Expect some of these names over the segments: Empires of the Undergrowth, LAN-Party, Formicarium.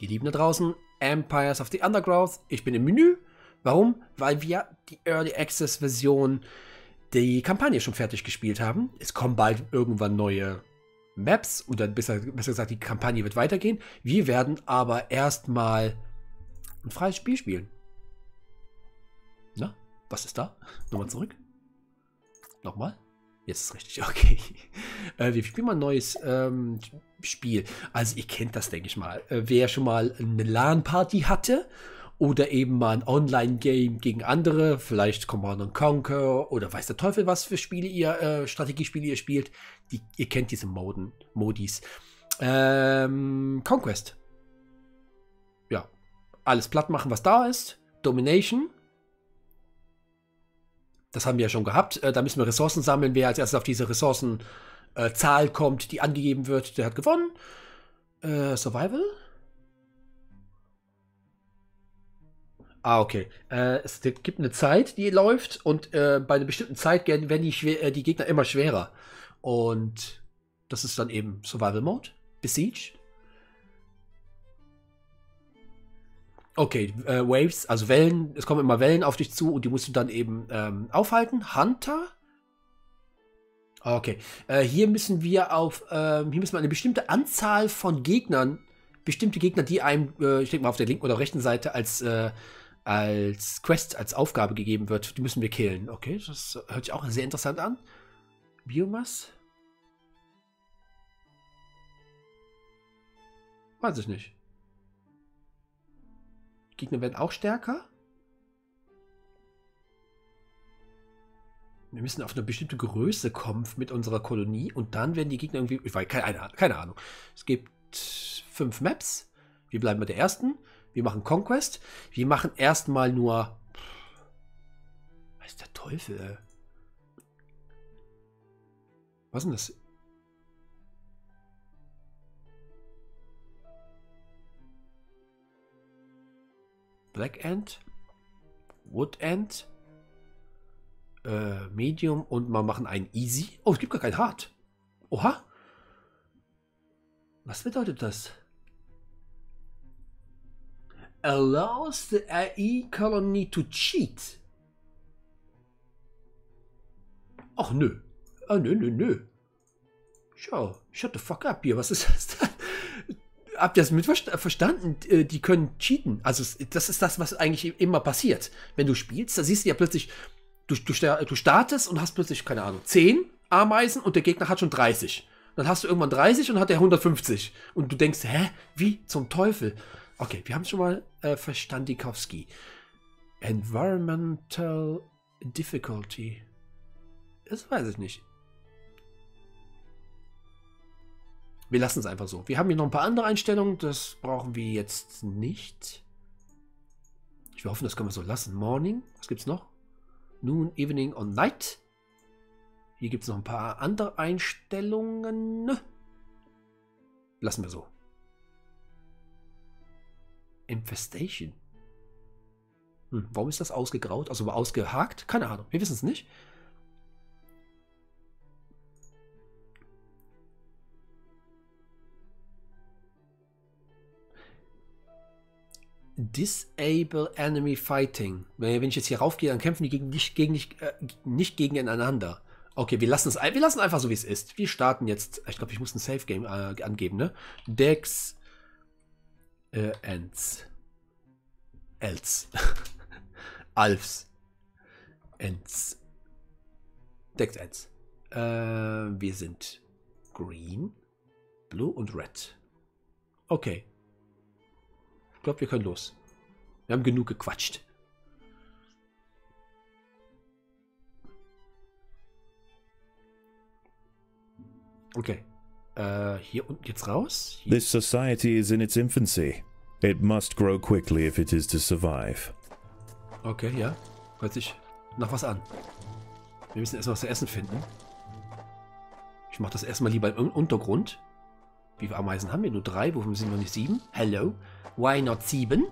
Die Lieben da draußen, Empires of the Undergrowth. Ich bin im Menü. Warum? Weil wir die Early Access Version, die Kampagne schon fertig gespielt haben. Es kommen bald irgendwann neue Maps oder besser gesagt, die Kampagne wird weitergehen. Wir werden aber erstmal ein freies Spiel spielen. Na, was ist da? Nochmal zurück. Nochmal. Jetzt ist es richtig, okay. Wir spielen mal ein neues Spiel. Also ihr kennt das, denke ich mal. Wer schon mal eine LAN-Party hatte oder eben mal ein Online-Game gegen andere, vielleicht Command & Conquer oder weiß der Teufel was für Spiele ihr, Strategiespiele ihr spielt, ihr kennt diese Modis. Conquest. Ja, alles platt machen, was da ist. Domination. Das haben wir ja schon gehabt. Da müssen wir Ressourcen sammeln. Wer als erstes auf diese Ressourcenzahl kommt, die angegeben wird, der hat gewonnen. Survival? Ah, okay. Es gibt eine Zeit, die läuft. Und bei einer bestimmten Zeit werden die Gegner immer schwerer. Und das ist dann eben Survival Mode. Besiege. Okay, Waves, also Wellen, es kommen immer Wellen auf dich zu und die musst du dann eben aufhalten. Hunter? Okay, hier müssen wir eine bestimmte Anzahl von Gegnern, bestimmte Gegner, die einem, ich denke mal auf der linken oder rechten Seite als Quest, als Aufgabe gegeben wird, die müssen wir killen. Okay, das hört sich auch sehr interessant an. Biomass? Weiß ich nicht. Gegner werden auch stärker. Wir müssen auf eine bestimmte Größe kommen mit unserer Kolonie und dann werden die Gegner irgendwie... Ich weiß, keine Ahnung. Es gibt 5 Maps. Wir bleiben bei der ersten. Wir machen Conquest. Wir machen erstmal nur... Weiß der Teufel, ey. Was ist denn das? Black End, Wood End, Medium und wir machen einen Easy. Oh, es gibt gar kein Hard. Oha. Was bedeutet das? Allows the AI colony to cheat. Ach nö. Ah, nö. Schau, shut the fuck up hier. Was ist das denn? Habt ihr das verstanden? Die können cheaten. Also das ist das, was eigentlich immer passiert. Wenn du spielst, da siehst du ja plötzlich, du startest und hast plötzlich, keine Ahnung, 10 Ameisen und der Gegner hat schon 30. Dann hast du irgendwann 30 und hat er 150. Und du denkst, hä? Wie zum Teufel? Okay, wir haben es schon mal verstandikowski. Environmental Difficulty. Das weiß ich nicht. Wir lassen es einfach so. Wir haben hier noch ein paar andere Einstellungen. Das brauchen wir jetzt nicht. Ich hoffe, das können wir so lassen. Morning. Was gibt's noch? Noon, Evening und Night. Hier gibt es noch ein paar andere Einstellungen. Lassen wir so. Infestation. Warum ist das ausgegraut? Also ausgehakt? Keine Ahnung. Wir wissen es nicht. Disable Enemy Fighting. Wenn ich jetzt hier raufgehe, dann kämpfen die nicht gegeneinander. Okay, wir lassen einfach so, wie es ist. Wir starten jetzt. Ich glaube, ich muss ein Save Game angeben, ne? Dex Ends. Else. Alfs. Ends. Dex Ends. Wir sind Green, Blue und Red. Okay. Ich glaube, wir können los. Wir haben genug gequatscht. Okay. Hier unten geht's raus. Hier. This society is in its infancy. It must grow quickly if it is to survive. Okay, ja. Hört sich nach was an. Wir müssen erstmal was zu essen finden. Ich mache das erstmal lieber im Untergrund. Wie viele Ameisen haben wir? Nur 3. Wofür sind wir nicht 7? Hello. Why not 7?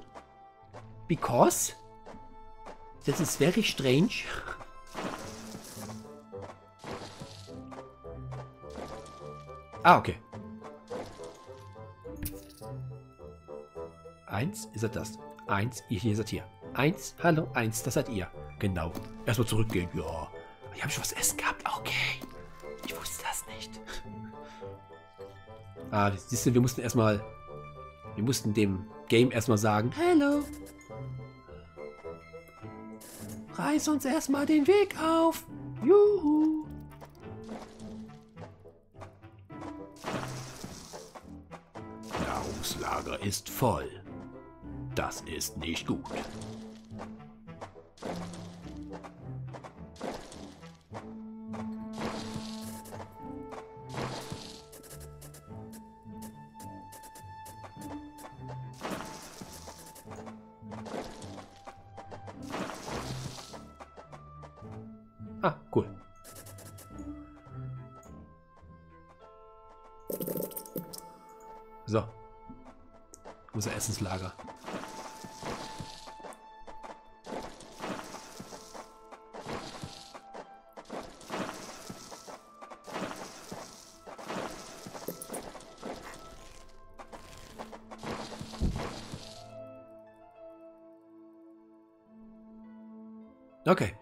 Because this is very strange. Ah, okay. 1, ihr seid das. 1, ihr seid hier. 1, hallo, 1, das seid ihr. Genau. Erstmal zurückgehen. Ja. Ich habe schon was Essen gehabt. Okay. Ich wusste das nicht. Ah, siehst du, wir mussten dem Game erstmal sagen, hallo. Reiß uns erstmal den Weg auf. Juhu. Nahrungslager ist voll. Das ist nicht gut. Ah, cool. So. Unser Essenslager. Okay.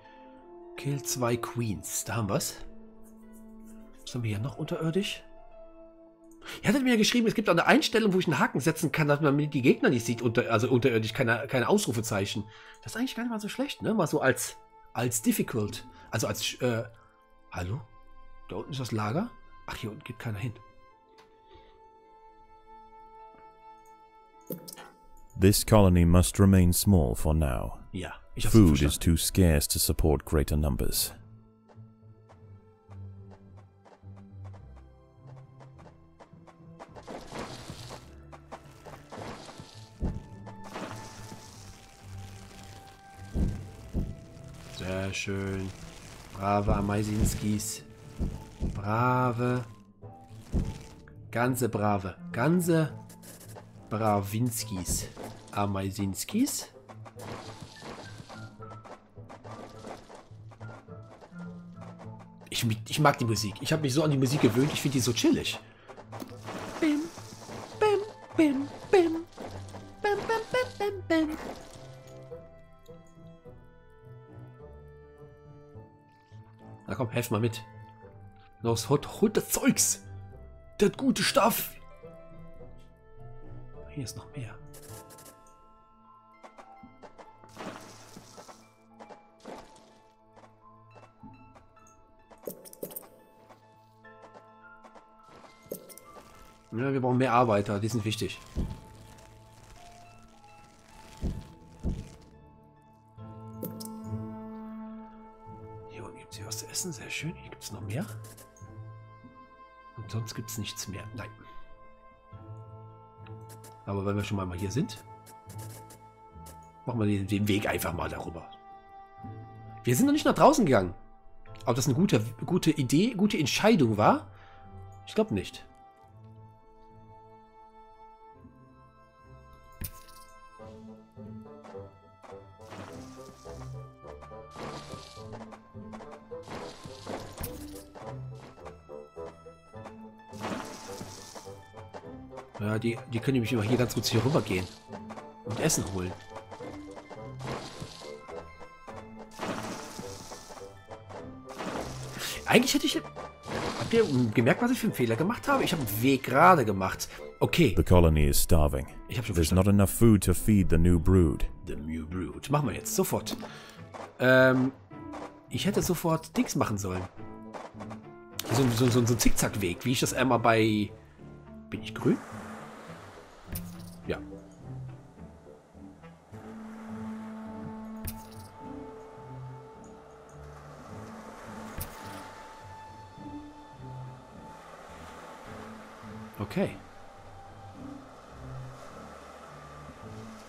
Kill 2 Queens. Da haben wir's. Was haben wir hier noch unterirdisch? Ihr hattet mir ja geschrieben, es gibt auch eine Einstellung, wo ich einen Haken setzen kann, dass man die Gegner nicht sieht, unterirdisch, keine Ausrufezeichen. Das ist eigentlich gar nicht mal so schlecht, ne? Mal so als difficult. Also als, hallo? Da unten ist das Lager? Ach, hier unten geht keiner hin. This colony must remain small for now. Ja, ich hab's verstanden. Food is too scarce to support greater numbers. Sehr schön. Brave Ameisinskis. Brave. Ganze brave. Ganze Bravinskis. Ameisinskis. Ich mag die Musik. Ich habe mich so an die Musik gewöhnt. Ich finde die so chillig. Bim, bim, bim, bim. Bim, bim, bim, bim, bim. Na komm, helf mal mit. Los, holt das Zeugs. Das gute Stuff. Hier ist noch mehr. Ja, wir brauchen mehr Arbeiter. Die sind wichtig. Sehr schön. Hier gibt es noch mehr. Und sonst gibt es nichts mehr. Nein. Aber wenn wir schon mal hier sind, machen wir den Weg einfach mal darüber. Wir sind noch nicht nach draußen gegangen. Ob das eine gute Idee, gute Entscheidung war? Ich glaube nicht. Ja, die können nämlich immer hier ganz kurz hier rüber gehen und Essen holen. Eigentlich hätte ich... Habt ihr gemerkt, was ich für einen Fehler gemacht habe? Ich habe einen Weg gerade gemacht. Okay. The colony is starving. Ich habe schon verstanden. There's not enough food to feed the new brood. The new brood. Machen wir jetzt sofort. Ich hätte sofort Dings machen sollen. So ein Zickzackweg, wie ich das einmal bei... Bin ich grün? Ja. Okay.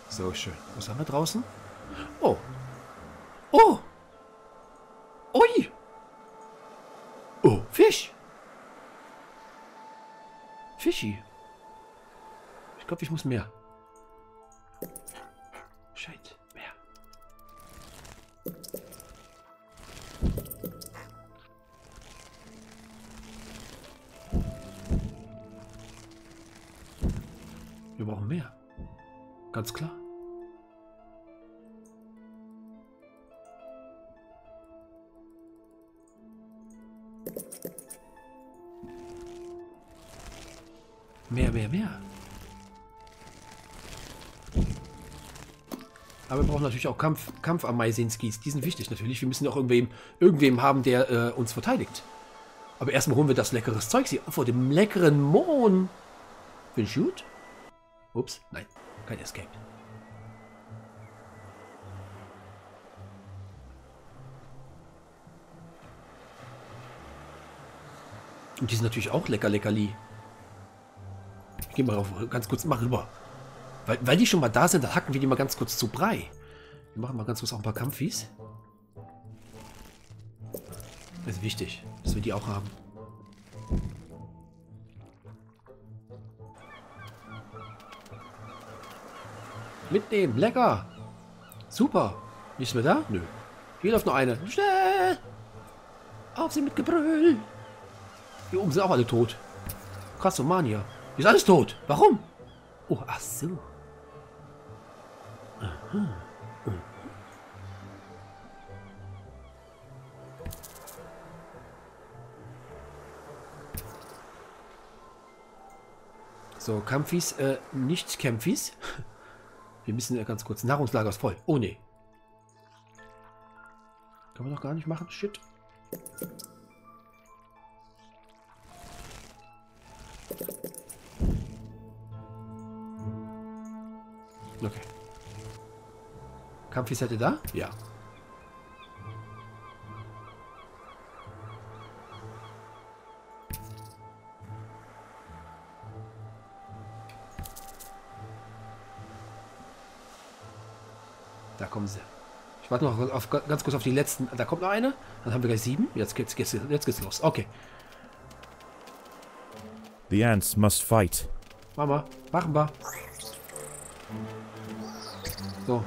So schön. Was haben wir draußen? Oh. Oh. Ui. Oh, Fisch. Fischi. Ich glaube, ich muss mehr. Scheint mehr. Wir brauchen mehr. Ganz klar. Mehr. Aber wir brauchen natürlich auch Kampf-Ameisenskis. Die sind wichtig natürlich. Wir müssen auch irgendwem haben, der uns verteidigt. Aber erstmal holen wir das leckeres Zeug hier. Vor dem leckeren Mohn. Bin ich gut? Ups, nein. Kein Escape. Und die sind natürlich auch leckerli. Ich gehe mal auf, ganz kurz mal rüber. Weil die schon mal da sind, dann hacken wir die mal ganz kurz zu Brei. Wir machen mal ganz kurz auch ein paar Kampfis. Das ist wichtig, dass wir die auch haben. Mitnehmen, lecker. Super. Nichts mehr da? Nö. Hier läuft noch eine. Schnell. Auf sie mit Gebrüll. Hier oben sind auch alle tot. Krassomania. Ist alles tot. Warum? Oh, ach so. Aha. So, Kampfis, nicht Kämpfis. Wir müssen ja ganz kurz. Nahrungslager ist voll. Oh, nee. Kann man doch gar nicht machen. Shit. Okay. Kampfis hätte da? Ja. Da kommen sie. Ich warte noch auf, ganz kurz auf die letzten. Da kommt noch eine. Dann haben wir gleich 7. Jetzt geht's los. Okay. The ants must fight. Mama, machen wir. So.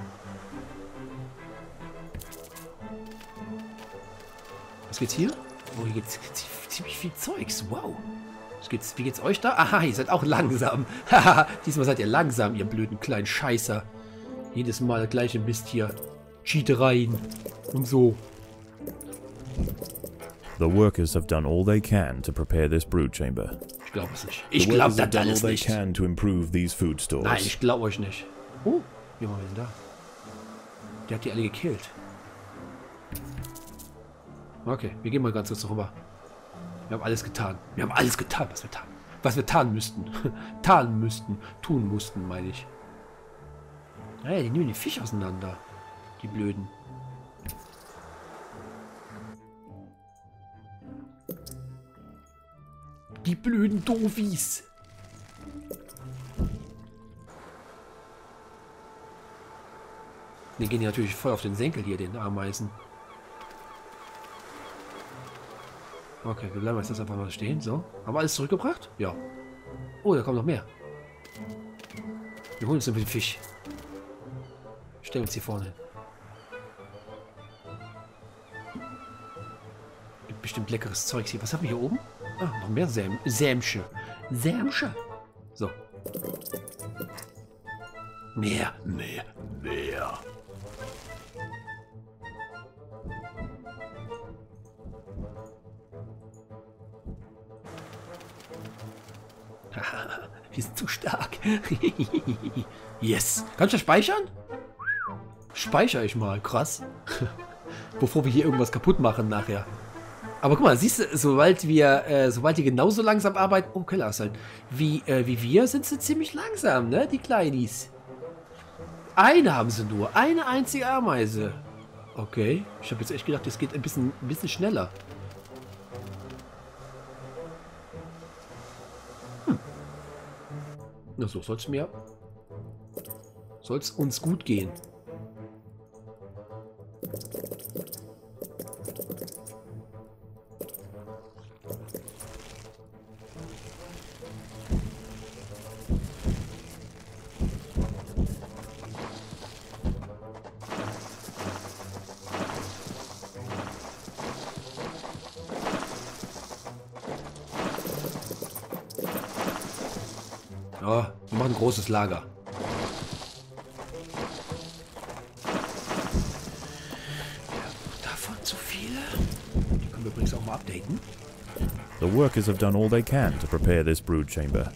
Was geht's hier? Oh, hier geht's ziemlich viel Zeugs. Wow. Wie geht's euch da? Aha, ihr seid auch langsam. Haha, diesmal seid ihr langsam, ihr blöden kleinen Scheißer. Jedes Mal der gleiche Mist hier. Cheatereien und so. The workers have done all they can to prepare this brood chamber. Ich glaube es nicht. Ich glaube das alles nicht. Nein, ich glaube euch nicht. Oh, wie war denn da? Der hat die alle gekillt. Okay, wir gehen mal ganz kurz rüber. Wir haben alles getan. Wir haben alles getan, was wir taten. Was wir taten müssten. Tun mussten, meine ich. Hey, die nehmen die Viecher auseinander. Die Blöden. Die blöden Doofies. Wir gehen natürlich voll auf den Senkel hier, den Ameisen. Okay, wir bleiben jetzt das einfach mal stehen. So. Haben wir alles zurückgebracht? Ja. Oh, da kommt noch mehr. Wir holen uns ein bisschen Fisch. Stellen wir uns hier vorne. Gibt bestimmt leckeres Zeugs hier. Was haben wir hier oben? Ah, noch mehr Sämsche. So. Mehr. Wir sind zu stark. Yes. Kannst du speichern? Speichere ich mal. Krass. Bevor wir hier irgendwas kaputt machen nachher. Aber guck mal, siehst du, sobald die genauso langsam arbeiten, oh, Keller ist halt, wie wir, sind sie ziemlich langsam, ne, die Kleidis. Eine haben sie nur, eine einzige Ameise. Okay, ich habe jetzt echt gedacht, das geht ein bisschen schneller. Hm. Na so, soll's uns gut gehen. Ja, wir machen ein großes Lager. Pfeile. Die können wir übrigens auch mal updaten. The workers have done all they can to prepare this brood chamber.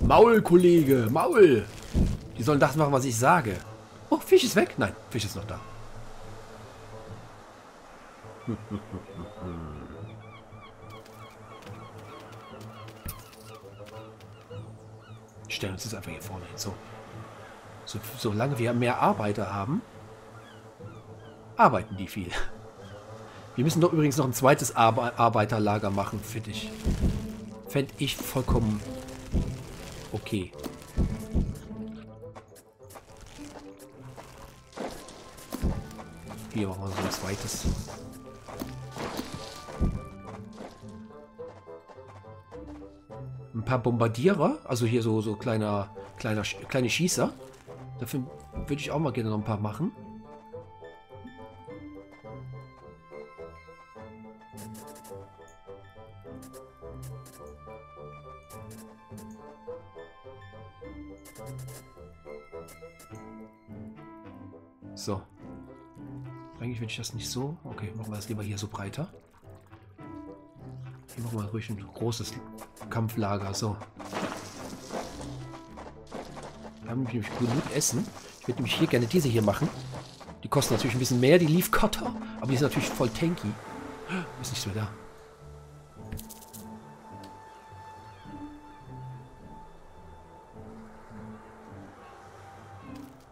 Maul, Kollege, Maul! Die sollen das machen, was ich sage. Oh, Fisch ist weg? Nein, Fisch ist noch da. Ich stelle uns das einfach hier vorne hin. So, solange wir mehr Arbeiter haben, arbeiten die viel. Wir müssen doch übrigens noch ein zweites Arbeiterlager machen, finde ich. Fände ich vollkommen okay. Hier machen wir so ein zweites. Ein paar Bombardierer, also hier so kleine Schießer. Dafür würde ich auch mal gerne noch ein paar machen. So. Eigentlich will ich das nicht so. Okay, machen wir das lieber hier so breiter. Hier machen wir ruhig ein großes Kampflager. So. Da haben wir nämlich genug Essen. Ich würde nämlich hier gerne diese hier machen. Die kosten natürlich ein bisschen mehr, die Leaf Cutter. Aber die sind natürlich voll tanky. Ist nichts mehr da.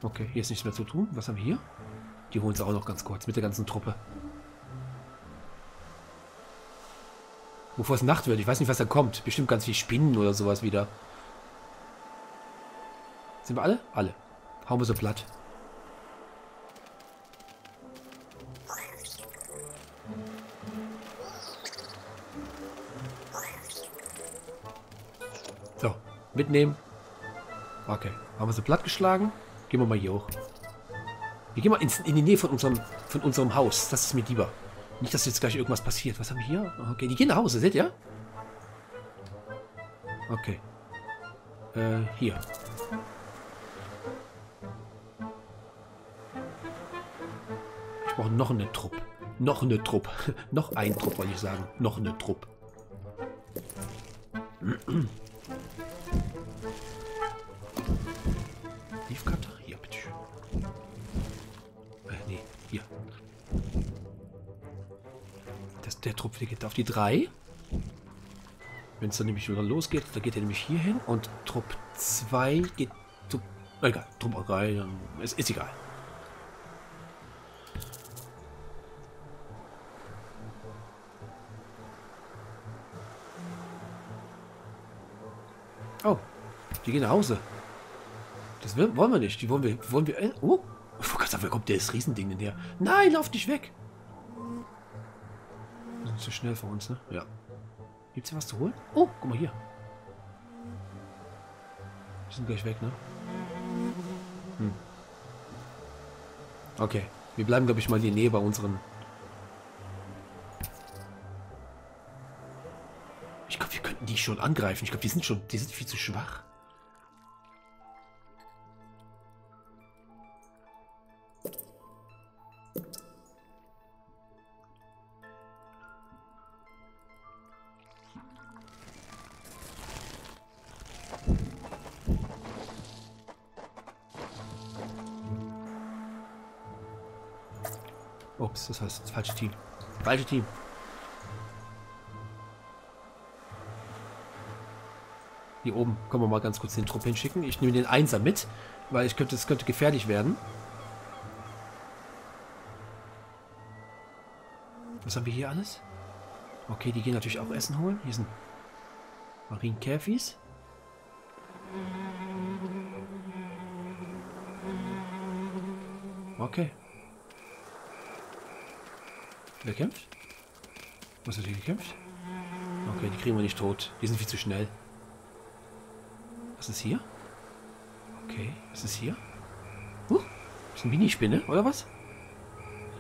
Okay, hier ist nichts mehr zu tun. Was haben wir hier? Die holen es auch noch ganz kurz mit der ganzen Truppe. Bevor es Nacht wird, ich weiß nicht, was da kommt. Bestimmt ganz viel Spinnen oder sowas wieder. Sind wir alle? Alle. Hauen wir so platt. So, mitnehmen. Okay, haben wir so platt geschlagen. Gehen wir mal hier hoch. Wir gehen mal in die Nähe von unserem Haus. Das ist mir lieber. Nicht, dass jetzt gleich irgendwas passiert. Was haben wir hier? Okay, die gehen nach Hause, seht ihr? Okay. Hier. Ich brauche noch eine Truppe. Noch eine Truppe. Noch ein Trupp, wollte ich sagen. Noch eine Truppe. Der Trupp geht auf die 3. Wenn es dann nämlich wieder losgeht, dann geht er nämlich hier hin. Und Trupp 2 geht zu... Egal, Trupp 3, es ist egal. Oh, die gehen nach Hause. Das wollen wir nicht. Die wollen wir... Oh, wo kommt das Riesending denn her? Nein, lauf nicht weg. Zu schnell für uns, ne? Ja. Gibt's hier was zu holen? Oh, guck mal hier. Wir sind gleich weg, ne? Hm. Okay. Wir bleiben, glaube ich, mal in die Nähe bei unseren... Ich glaube, wir könnten die schon angreifen. Ich glaube, die sind viel zu schwach. Ups, das heißt das falsche Team. Falsche Team. Hier oben können wir mal ganz kurz den Trupp hinschicken. Ich nehme den Einser mit, weil es könnte gefährlich werden. Was haben wir hier alles? Okay, die gehen natürlich auch Essen holen. Hier sind Marienkäfis. Okay. Wer kämpft? Was hat hier gekämpft? Okay, die kriegen wir nicht tot. Die sind viel zu schnell. Was ist hier? Okay, was ist hier? Ist eine Minispinne, oder was?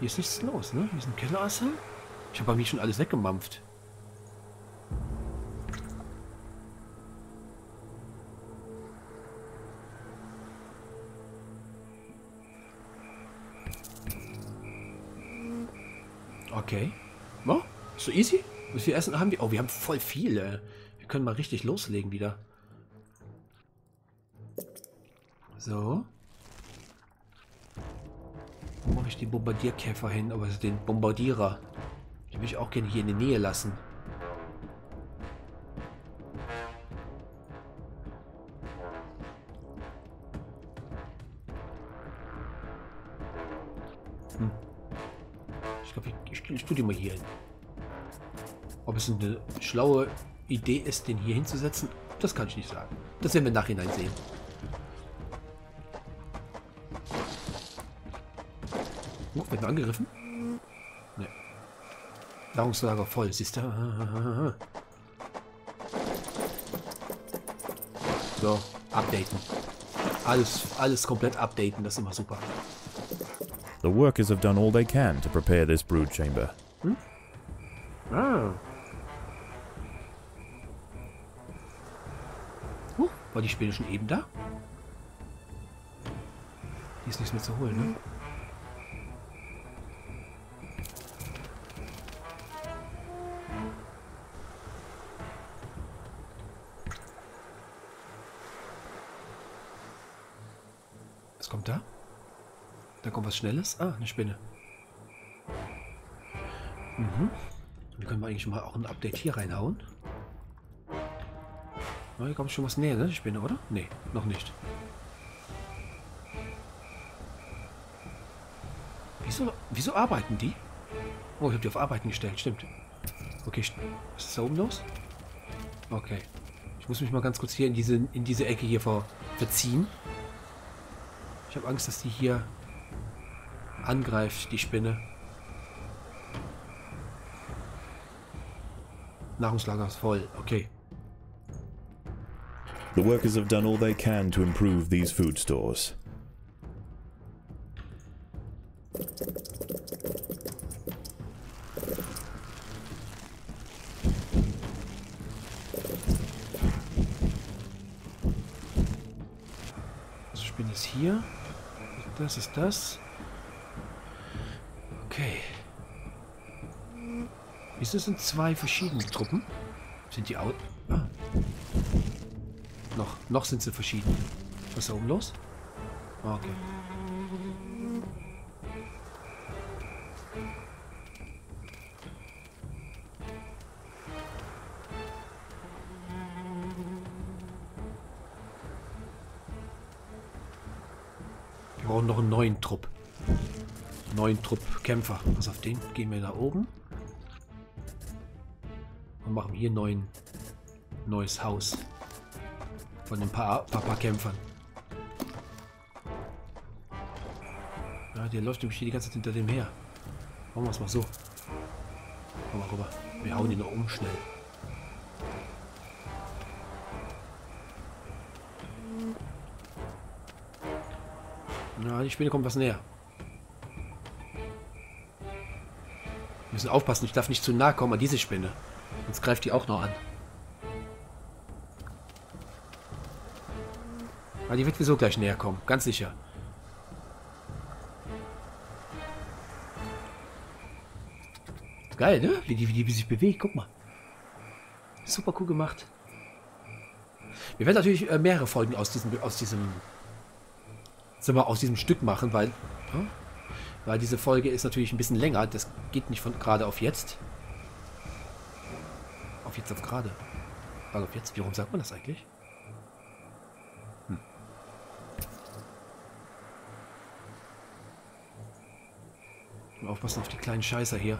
Hier ist nichts los, ne? Hier ist ein Kellerassel. Ich habe bei mir schon alles weggemampft. Okay. Oh, so easy. Wie viel Essen haben wir? Oh, wir haben voll viel. Wir können mal richtig loslegen wieder. So. Wo mache ich die Bombardierkäfer hin? Aber den Bombardierer. Den will ich auch gerne hier in die Nähe lassen. Hm. Ich glaube, ich tue die mal hier hin. Ob es eine schlaue Idee ist, den hier hinzusetzen, das kann ich nicht sagen. Das werden wir im Nachhinein sehen. Oh, wird man angegriffen? Nee. Nahrungslager voll, siehst du? So, updaten. Alles komplett updaten, das ist immer super. The workers have done all they can to prepare this brood chamber. Hm? Ah. War die Spinne schon eben da? Die ist nichts mehr zu holen, ne? Was kommt da? Da kommt was Schnelles. Ah, eine Spinne. Mhm. Dann können wir eigentlich mal auch ein Update hier reinhauen. Na, hier kommt schon was näher, ne? Die Spinne, oder? Nee, noch nicht. Wieso arbeiten die? Oh, ich habe die auf Arbeiten gestellt, stimmt. Okay, was ist da oben los? Okay. Ich muss mich mal ganz kurz hier in diese Ecke hier verziehen. Ich habe Angst, dass die hier angreift, die Spinne. Nahrungslager ist voll, okay. The workers have done all they can to improve these food stores. Also Spinne ist hier. Das ist das. Okay. Wieso sind zwei verschiedene Truppen? Sind die out? Ah. Noch sind sie verschieden. Was ist da oben los? Okay. Wir brauchen noch einen neuen Trupp. Neuen Trupp Kämpfer. Pass auf, den gehen wir da oben. Und machen hier neues Haus. Von ein paar Kämpfern. Ja, der läuft nämlich hier die ganze Zeit hinter dem her. Machen wir es mal so. Komm mal rüber. Wir hauen ihn noch um schnell. Na, die Spinne kommt was näher. Wir müssen aufpassen, ich darf nicht zu nahe kommen an diese Spinne. Sonst greift die auch noch an. Aber die wird sowieso gleich näher kommen, ganz sicher. Geil, ne? Wie die sich bewegt, guck mal. Super cool gemacht. Wir werden natürlich mehrere Folgen aus diesem Stück machen, weil diese Folge ist natürlich ein bisschen länger. Das geht nicht von gerade auf jetzt. Auf jetzt auf gerade. Also auf jetzt, warum sagt man das eigentlich? Aufpassen auf die kleinen Scheißer hier.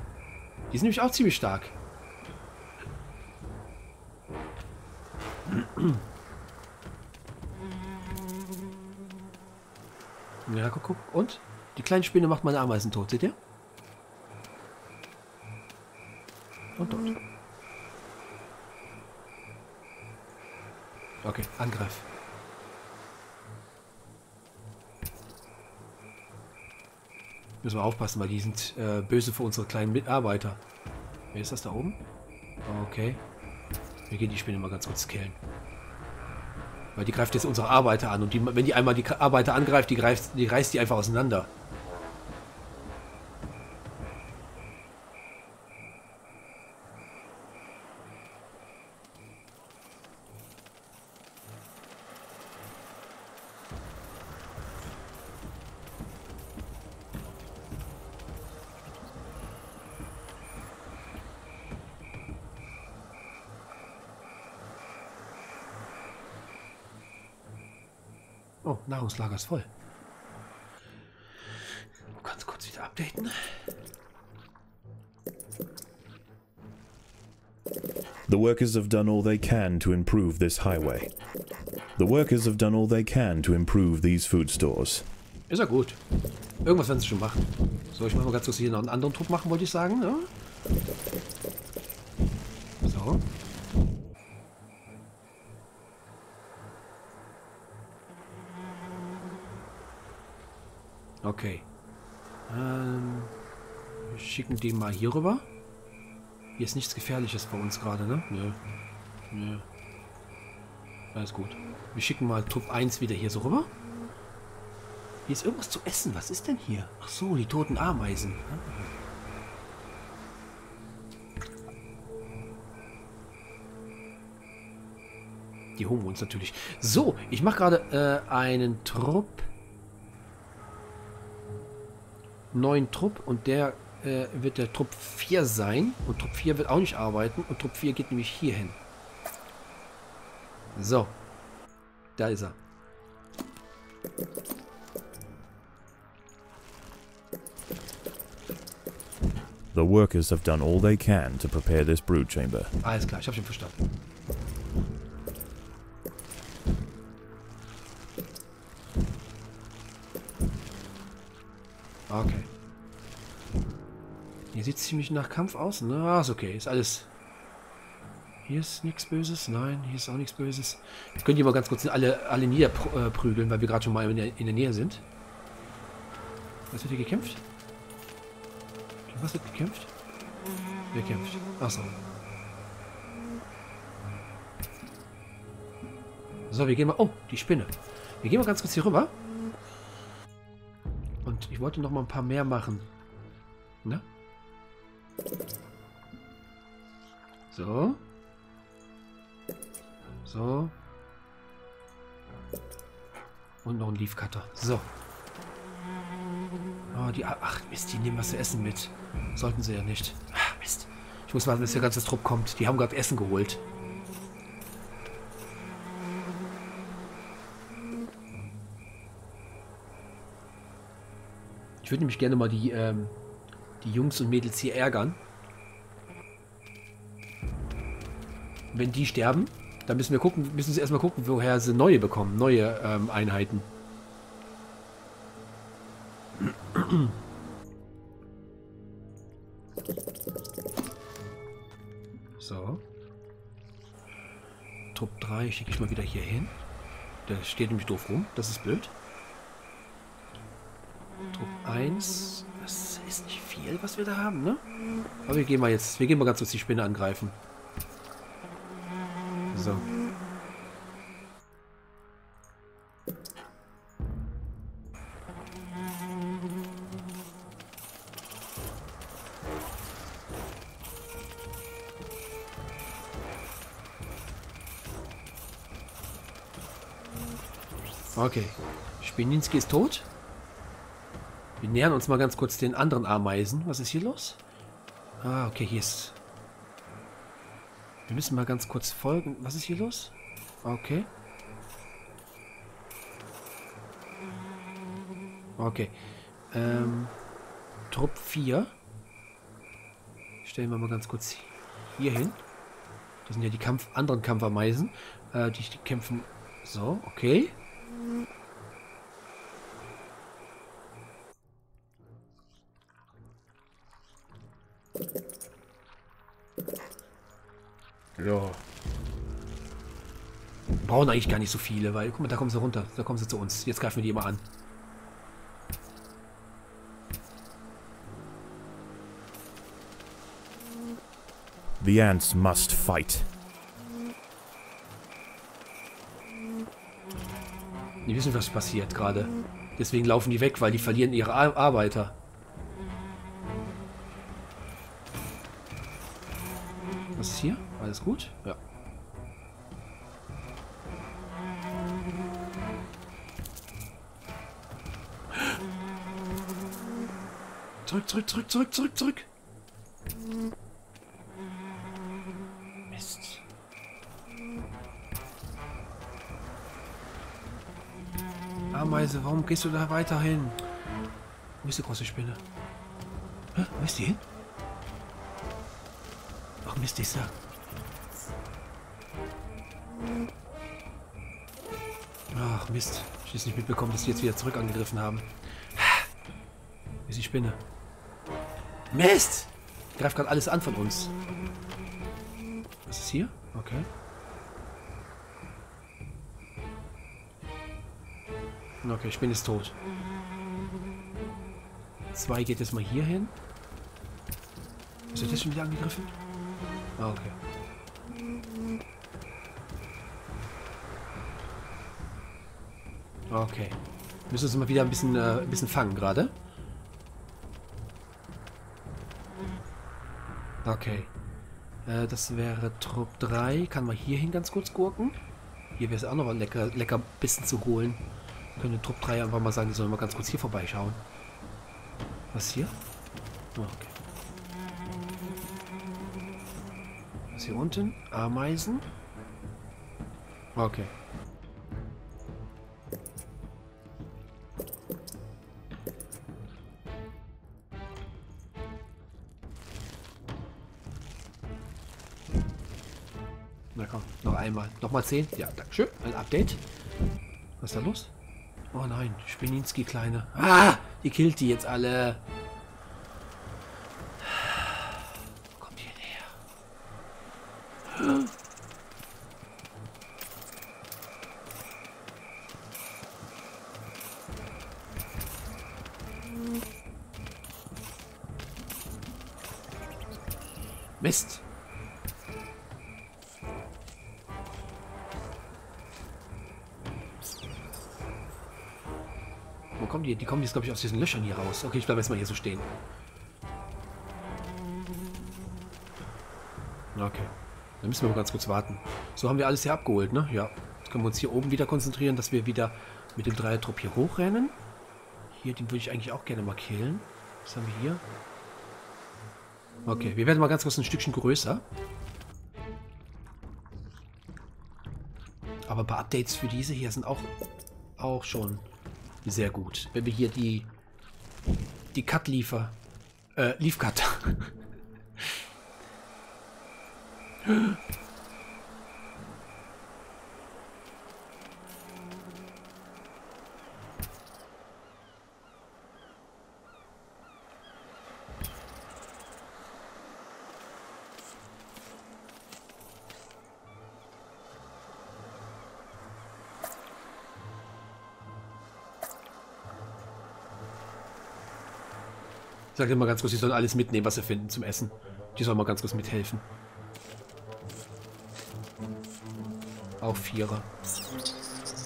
Die sind nämlich auch ziemlich stark. Ja, guck. Und? Die kleinen Spinne macht meine Ameisen tot, seht ihr? Und dort. Okay, Angriff. Müssen wir aufpassen, weil die sind böse für unsere kleinen Mitarbeiter. Wer ist das da oben? Okay. Wir gehen die Spinne mal ganz kurz killen. Weil die greift jetzt unsere Arbeiter an. Und wenn die einmal die Arbeiter angreift, die reißt die einfach auseinander. Oh, Nahrungslager ist voll. Ganz kurz wieder updaten. The workers have done all they can to improve this highway. The workers have done all they can to improve these food stores. Ist ja gut. Irgendwas werden sie schon machen. So, ich mache mal ganz kurz hier noch einen anderen Trupp machen, wollte ich sagen. Ja? So. Okay. Wir schicken den mal hier rüber. Hier ist nichts Gefährliches bei uns gerade, ne? Nö. Nö. Alles gut. Wir schicken mal Trupp 1 wieder hier so rüber. Hier ist irgendwas zu essen. Was ist denn hier? Ach so, die toten Ameisen. Die holen wir uns natürlich. So, ich mache gerade einen Trupp. Neuen Trupp und der wird der Trupp 4 sein. Und Trupp 4 wird auch nicht arbeiten. Und Trupp 4 geht nämlich hier hin. So. Da ist er. The workers have done all they can to prepare this brood chamber. Alles klar, ich habe schon verstanden. Okay. Hier sieht ziemlich nach Kampf aus. Na, ist okay. Ist alles. Hier ist nichts Böses. Nein, hier ist auch nichts Böses. Jetzt könnt ihr mal ganz kurz alle niederprügeln, weil wir gerade schon mal in der Nähe sind. Was wird hier gekämpft? Was wird gekämpft? Wer kämpft? Achso. So, wir gehen mal... Oh, die Spinne. Wir gehen mal ganz kurz hier rüber. Und ich wollte noch mal ein paar mehr machen. Ne? So. So. Und noch ein Leafcutter. So. Oh, die... Ach, Mist, die nehmen was zu essen mit. Sollten sie ja nicht. Ach, Mist. Ich muss warten, bis der ganze Trupp kommt. Die haben gerade Essen geholt. Ich würde nämlich gerne mal die Jungs und Mädels hier ärgern. Wenn die sterben, dann müssen sie erstmal gucken, woher sie neue bekommen. Neue Einheiten. So. Trupp 3 schicke ich mal wieder hier hin. Der steht nämlich doof rum. Das ist blöd. Trupp 1. Das ist nicht viel, was wir da haben, ne? Aber wir gehen mal jetzt. Wir gehen mal ganz kurz die Spinne angreifen. So. Okay, Spininski ist tot. Wir nähern uns mal ganz kurz den anderen Ameisen. Was ist hier los? Ah, okay, hier ist... Wir müssen mal ganz kurz folgen. Was ist hier los? Okay. Okay. Trupp 4. Stellen wir mal ganz kurz hier hin. Das sind ja die anderen Kampfameisen. Die kämpfen... So, okay. Ja. Wir brauchen eigentlich gar nicht so viele, weil, guck mal, da kommen sie runter, da kommen sie zu uns. Jetzt greifen wir die immer an. The ants must fight. Die wissen, was passiert gerade. Deswegen laufen die weg, weil die verlieren ihre Arbeiter. Was ist hier? Alles gut? Ja. Zurück, zurück, zurück, zurück, zurück, zurück! Mist. Ameise, warum gehst du da weiter hin? Wo ist die große Spinne? Hä? Wo ist die hin? Ach Mist, die ist da. Ach Mist, ich hab's nicht mitbekommen, dass die jetzt wieder zurück angegriffen haben. Wo ist die Spinne? Mist! Greift gerade alles an von uns. Was ist hier? Okay. Okay, ich bin jetzt tot. 2 geht jetzt mal hier hin. Ist er das schon wieder angegriffen? Ah, okay. Okay. Müssen uns mal wieder ein bisschen fangen gerade. Okay. Das wäre Trupp 3. Kann man hier hin ganz kurz gucken? Hier wäre es auch noch ein lecker Bissen zu holen. Können den Trupp 3 einfach mal sagen, die sollen mal ganz kurz hier vorbeischauen. Was hier? Oh, okay. Was hier unten? Ameisen. Okay. Na komm, noch einmal. Nochmal 10. Ja, dankeschön. Ein Update. Was ist da los? Oh nein, Spininski, Kleine. Ah, die killt die jetzt alle. Kommt hier näher. Mist. Die kommen jetzt, glaube ich, aus diesen Löchern hier raus. Okay, ich bleibe jetzt mal hier so stehen. Okay. Dann müssen wir mal ganz kurz warten. So haben wir alles hier abgeholt, ne? Ja. Jetzt können wir uns hier oben wieder konzentrieren, dass wir wieder mit dem Dreier-Trupp hier hochrennen. Hier, den würde ich eigentlich auch gerne mal killen. Was haben wir hier? Okay, wir werden mal ganz kurz ein Stückchen größer. Aber ein paar Updates für diese hier sind auch schon... sehr gut. Wenn wir hier die Leaf-Cut. Ich sage immer ganz kurz, die sollen alles mitnehmen, was sie finden zum Essen. Die sollen mal ganz kurz mithelfen. Auch Vierer.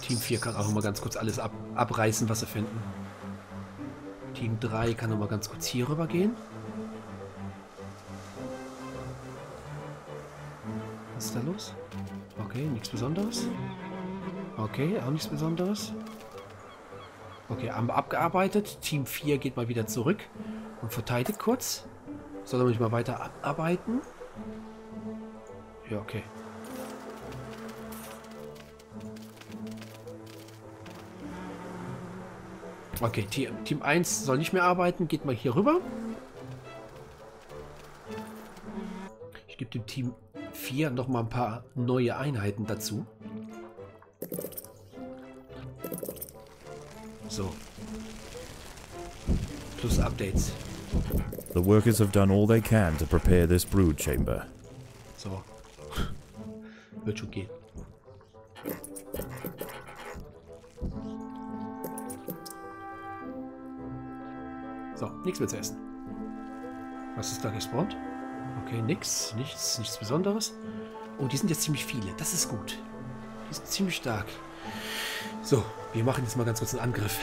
Team 4 kann auch immer ganz kurz alles abreißen, was sie finden. Team 3 kann nochmal ganz kurz hier rüber gehen. Was ist da los? Okay, nichts Besonderes. Okay, auch nichts Besonderes. Okay, haben wir abgearbeitet. Team 4 geht mal wieder zurück. Und verteidigt kurz. Soll er mich mal weiter abarbeiten? Ja, okay. Okay, Team 1 soll nicht mehr arbeiten. Geht mal hier rüber. Ich gebe dem Team 4 nochmal ein paar neue Einheiten dazu. So. Plus Updates. The workers have done all they can to prepare this brood chamber. So. Wird schon gehen. So, nichts mehr zu essen. Was ist da gespawnt? Okay, nichts Besonderes. Oh, die sind jetzt ziemlich viele. Das ist gut. Die sind ziemlich stark. So, wir machen jetzt mal ganz kurz einen Angriff.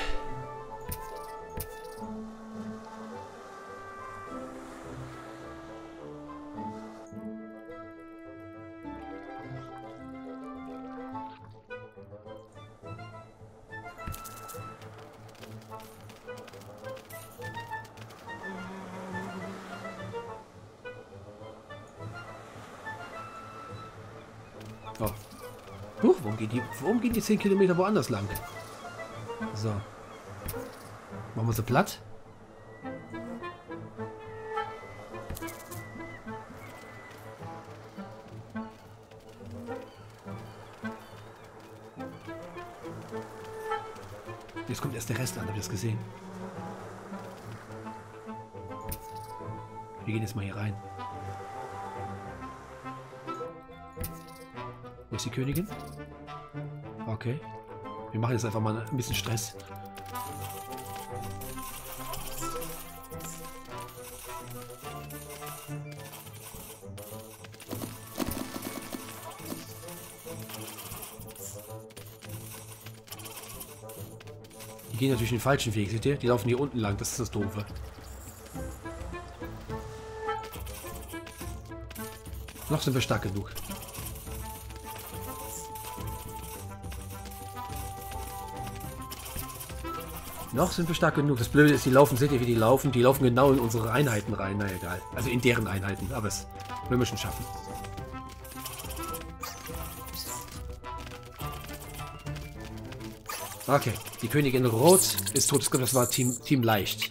Warum gehen die 10 Kilometer woanders lang? So. Machen wir sie platt. Jetzt kommt erst der Rest an, habt ihr das gesehen? Wir gehen jetzt mal hier rein. Wo ist die Königin? Okay. Wir machen jetzt einfach mal ein bisschen Stress. Die gehen natürlich den falschen Weg, seht ihr? Die laufen hier unten lang, das ist das Doofe. Noch sind wir stark genug. Noch sind wir stark genug. Das Blöde ist, die laufen, seht ihr, wie die laufen? Die laufen genau in unsere Einheiten rein. Na egal. Also in deren Einheiten. Aber es werden wir schon schaffen. Okay. Die Königin Rot ist tot. Das war Team Leicht.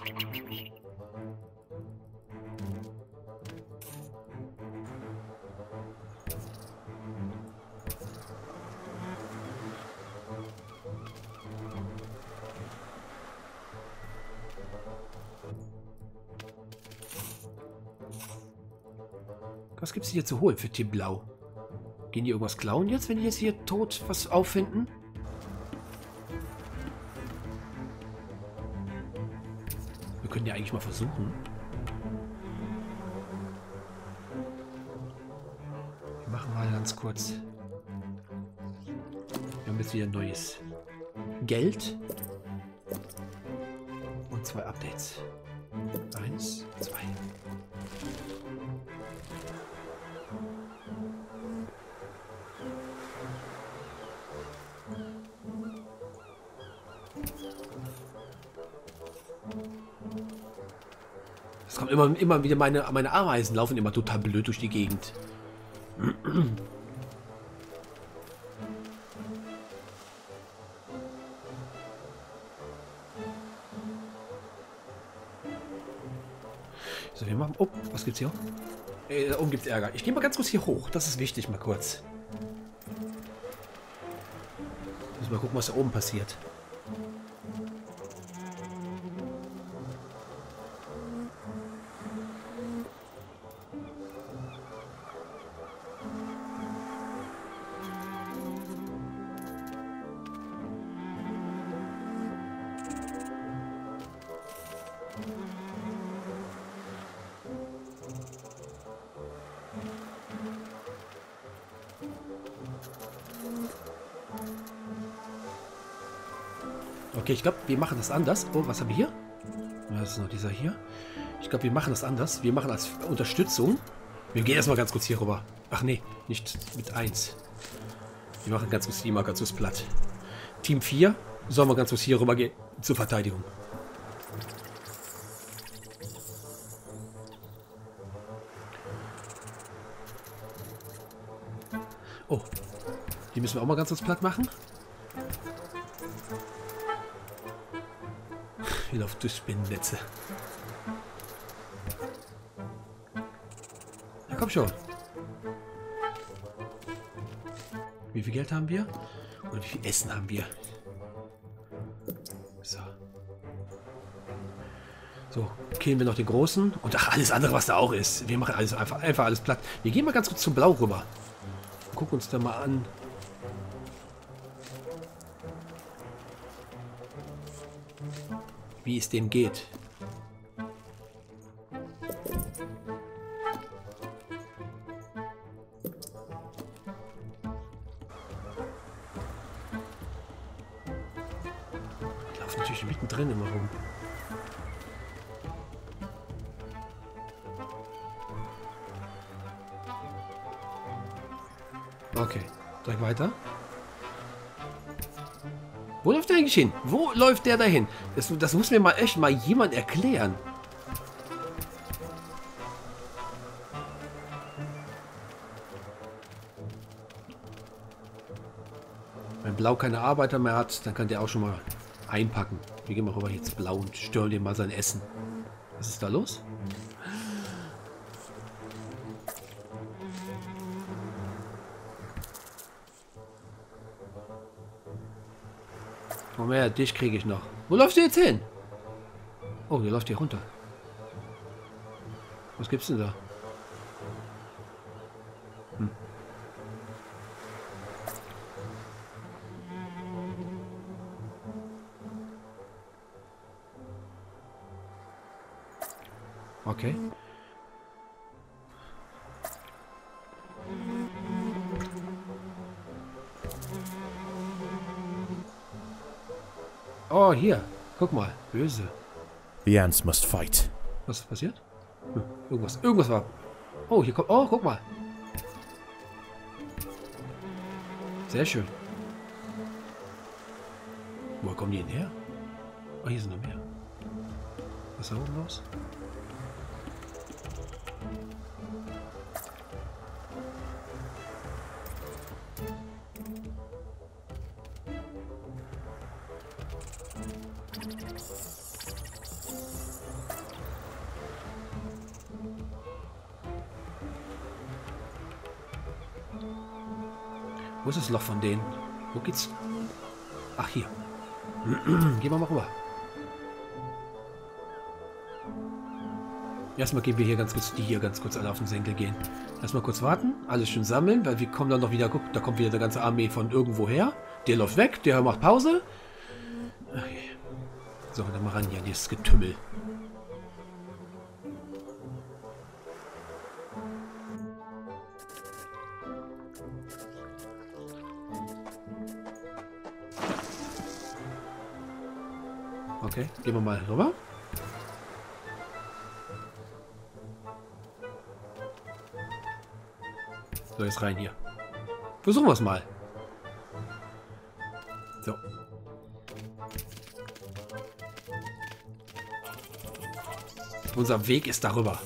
Was gibt es hier zu holen für Team Blau? Gehen die irgendwas klauen jetzt, wenn die jetzt hier tot was auffinden? Wir können ja eigentlich mal versuchen. Wir machen mal ganz kurz. Wir haben jetzt wieder neues Geld. Und 2 Updates. 1, 2. Es kommen immer wieder meine Ameisen laufen immer total blöd durch die Gegend. So, wir machen... Oh, was gibt's hier? Da oben gibt's Ärger. Ich gehe mal ganz kurz hier hoch. Das ist wichtig, mal kurz. Müssen wir gucken, was da oben passiert. Okay, ich glaube, wir machen das anders. Oh, was haben wir hier? Was ist noch dieser hier? Ich glaube, wir machen das anders. Wir machen als Unterstützung. Wir gehen erstmal ganz kurz hier rüber. Ach nee, nicht mit 1. Wir machen ganz kurz die mal ganz kurz platt. Team 4 sollen wir ganz kurz hier rüber gehen zur Verteidigung. Oh, die müssen wir auch mal ganz kurz platt machen. Hier läuft durch Spinnennetze. Ja, komm schon. Wie viel Geld haben wir? Oder wie viel Essen haben wir? So. So, killen wir noch den Großen. Und ach, alles andere, was da auch ist. Wir machen alles einfach alles platt. Wir gehen mal ganz kurz zum Blau rüber. Gucken uns da mal an. Wie es dem geht. Ich laufe natürlich mittendrin immer rum. Okay, direkt weiter. Wo läuft der eigentlich hin? Wo läuft der dahin? Das muss mir mal echt mal jemand erklären. Wenn Blau keine Arbeiter mehr hat, dann kann der auch schon mal einpacken. Wir gehen mal rüber jetzt blau und stören dir mal sein Essen. Was ist da los? Komm her, dich kriege ich noch. Wo läufst du jetzt hin? Oh, hier läuft die runter. Was gibt's denn da? Hm. Okay. Oh, hier. Guck mal. Böse. The ants must fight. Was ist passiert? Hm, irgendwas war. Oh, hier kommt. Oh, guck mal. Sehr schön. Wo kommen die denn her? Oh, hier sind noch mehr. Was ist da oben los? Wo ist das Loch von denen? Wo geht's? Ach, hier. Gehen wir mal rüber. Erstmal gehen wir hier ganz kurz, die hier ganz kurz alle auf den Senkel gehen. Erstmal kurz warten, alles schön sammeln, weil wir kommen dann noch wieder, guck, da kommt wieder eine ganze Armee von irgendwo her. Der läuft weg, der macht Pause. Okay. So, dann mal ran hier an dieses Getümmel. Okay, gehen wir mal rüber. So, jetzt rein hier. Versuchen wir es mal. So. Unser Weg ist darüber.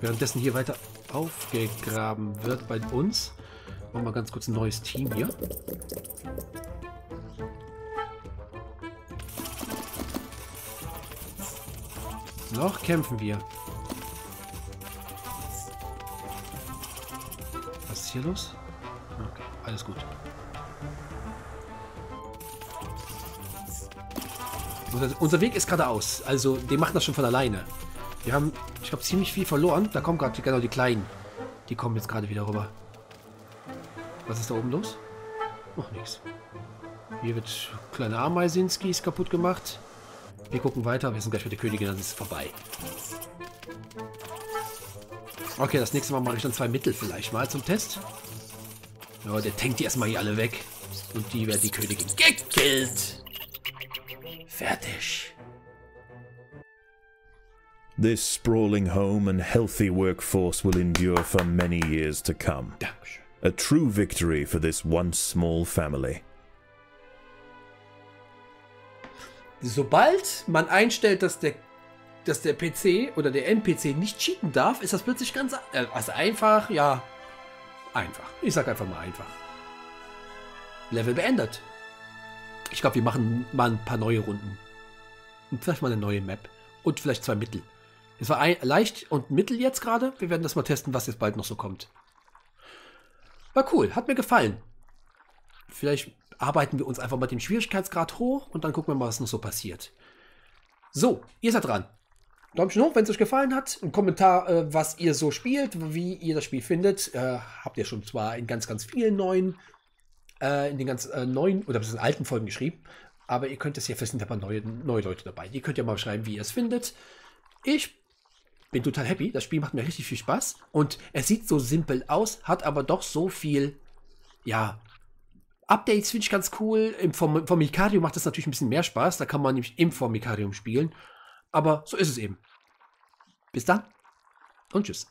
Währenddessen hier weiter aufgegraben wird bei uns. Machen wir ganz kurz ein neues Team hier. Noch kämpfen wir. Was ist hier los? Okay, alles gut. Unser Weg ist geradeaus. Also, die machen das schon von alleine. Wir haben, ich glaube, ziemlich viel verloren. Da kommen gerade genau die Kleinen. Die kommen jetzt gerade wieder rüber. Was ist da oben los? Noch nichts. Hier wird kleine Ameisenskis kaputt gemacht. Wir gucken weiter. Wir sind gleich mit der Königin, dann ist es vorbei. Okay, das nächste Mal mache ich dann zwei Mittel vielleicht mal zum Test. Ja, der tankt die erstmal hier alle weg. Und die wird die Königin gekillt. Fertig. This sprawling home and healthy workforce will endure for many years to come. Dankeschön. A true victory for this once small family. Sobald man einstellt, dass der PC oder der NPC nicht cheaten darf, ist das plötzlich ganz also einfach, ja. Einfach. Ich sag einfach mal einfach. Level beendet. Ich glaube, wir machen mal ein paar neue Runden. Und vielleicht mal eine neue Map. Und vielleicht zwei Mittel. Es war leicht und mittel jetzt gerade. Wir werden das mal testen, was jetzt bald noch so kommt. War cool, hat mir gefallen. Vielleicht arbeiten wir uns einfach mal den Schwierigkeitsgrad hoch und dann gucken wir mal, was noch so passiert. So, ihr seid dran. Däumchen hoch, wenn es euch gefallen hat. Ein Kommentar, was ihr so spielt, wie ihr das Spiel findet. Habt ihr schon zwar in ganz vielen neuen, in den alten Folgen geschrieben, aber ihr könnt es ja, vielleicht sind ja mal neue Leute dabei. Ihr könnt ja mal schreiben, wie ihr es findet. Ich bin total happy. Das Spiel macht mir richtig viel Spaß. Und es sieht so simpel aus, hat aber doch so viel, ja, Updates finde ich ganz cool. Im Formicarium macht das natürlich ein bisschen mehr Spaß. Da kann man nämlich im Formicarium spielen. Aber so ist es eben. Bis dann und tschüss.